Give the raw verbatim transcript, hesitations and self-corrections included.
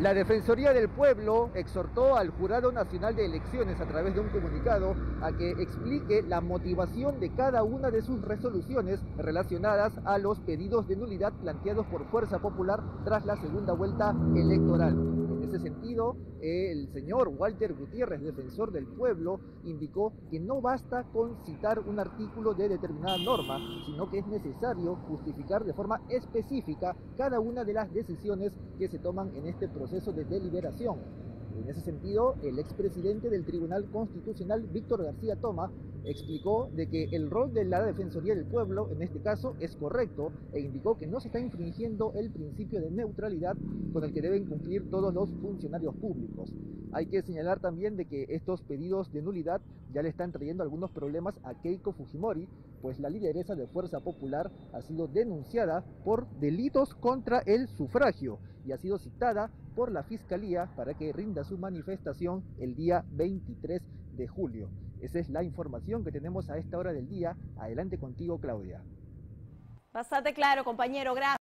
La Defensoría del Pueblo exhortó al Jurado Nacional de Elecciones a través de un comunicado a que explique la motivación de cada una de sus resoluciones relacionadas a los pedidos de nulidad planteados por Fuerza Popular tras la segunda vuelta electoral. En ese sentido, el señor Walter Gutiérrez, defensor del pueblo, indicó que no basta con citar un artículo de determinada norma, sino que es necesario justificar de forma específica cada una de las decisiones que se toman en este proceso. proceso de deliberación. En ese sentido, el expresidente del Tribunal Constitucional, Víctor García Toma, explicó de que el rol de la Defensoría del Pueblo, en este caso, es correcto e indicó que no se está infringiendo el principio de neutralidad con el que deben cumplir todos los funcionarios públicos. Hay que señalar también de que estos pedidos de nulidad ya le están trayendo algunos problemas a Keiko Fujimori, pues la lideresa de Fuerza Popular ha sido denunciada por delitos contra el sufragio y ha sido citada por la Fiscalía para que rinda su manifestación el día veintitrés de julio. Esa es la información que tenemos a esta hora del día. Adelante contigo, Claudia. Bastante claro, compañero. Gracias.